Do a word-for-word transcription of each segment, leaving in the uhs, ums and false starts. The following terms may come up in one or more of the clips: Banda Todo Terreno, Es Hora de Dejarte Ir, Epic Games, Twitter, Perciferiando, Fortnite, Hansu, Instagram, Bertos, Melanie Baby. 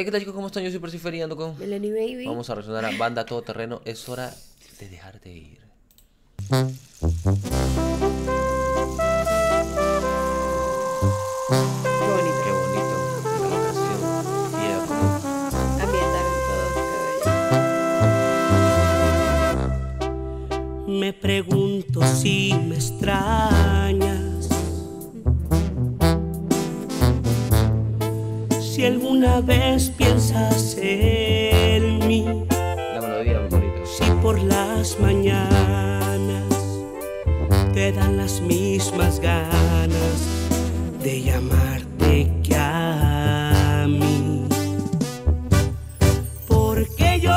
Hey, ¿qué tal, chicos? ¿Cómo están? Yo soy Perciferiando con Melanie Baby. Vamos a reaccionar a Banda Todo Terreno, Es Hora de Dejarte Ir. Me pregunto si me extrañas, si alguna vez piensas en mí, la melodía, si por las mañanas te dan las mismas ganas de llamarte que a mí, porque yo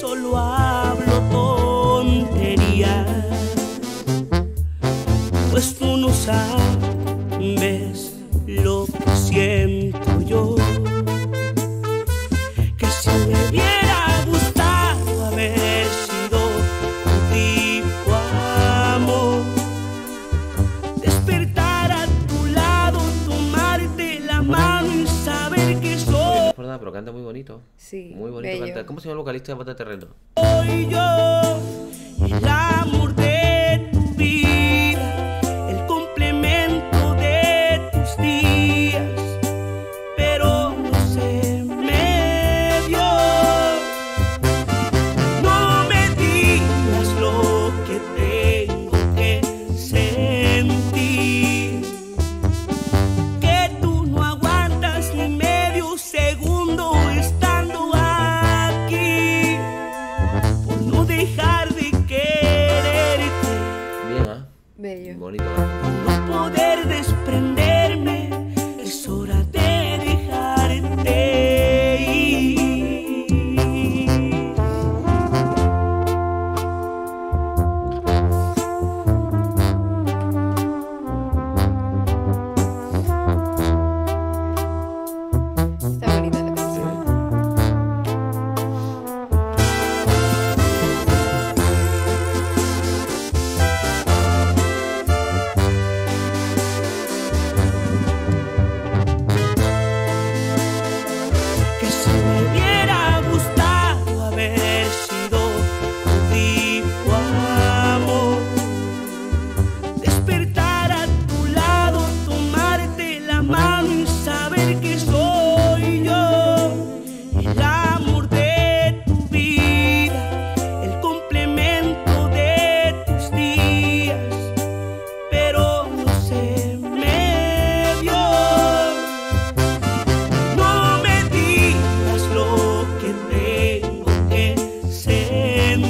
solo hablo tonterías, pues tú no sabes lo que siento yo, que si me hubiera gustado haber sido un tipo amor, despertar a tu lado, tomarte la mano y saber que soy. Pero canta muy bonito. Sí, muy bonito canta. ¿Cómo se llama el vocalista de Banda Todo Terreno? Soy yo, el amor de tu vida, el complemento de tus días, pero no se me dio. No me digas lo que tengo que sentir, que tú no aguantas ni medio segundo estando aquí, por no dejar de quererte. Bien, ¿eh? Bello. Bonito, ¿eh? Por no poder desprenderme, es hora de dejarte ir. Está bonita la canción. Que si me hubiera gustado haber sido tu tipo amor, despertar a tu lado, tomarte la mano y saber que soy yo, el amor de tu vida, el complemento de tus días, pero no se me dio. No me digas lo que tengo que sentir,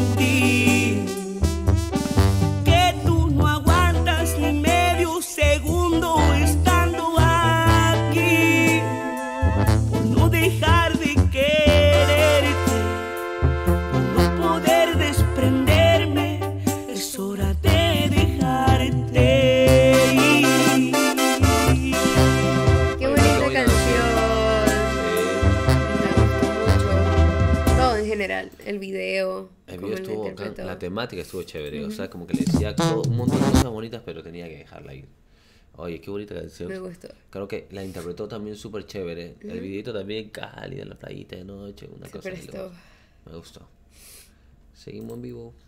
que tú no aguantas ni medio segundo estando aquí, por no dejar de quererte, por no poder desprenderme, es hora de dejarte ir. Qué bonita bonito. canción. Me gustó mucho. Todo en general, el video. El cómo video lo estuvo interpretó. La temática estuvo chévere, o sea, como que le decía todo, un montón de cosas bonitas, pero tenía que dejarla ir. Oye, qué bonita canción. Me gustó. Creo que la interpretó también súper chévere. El videito también cálido en la playita de noche, una Se cosa. de prestó. loco. Me gustó. Seguimos en vivo.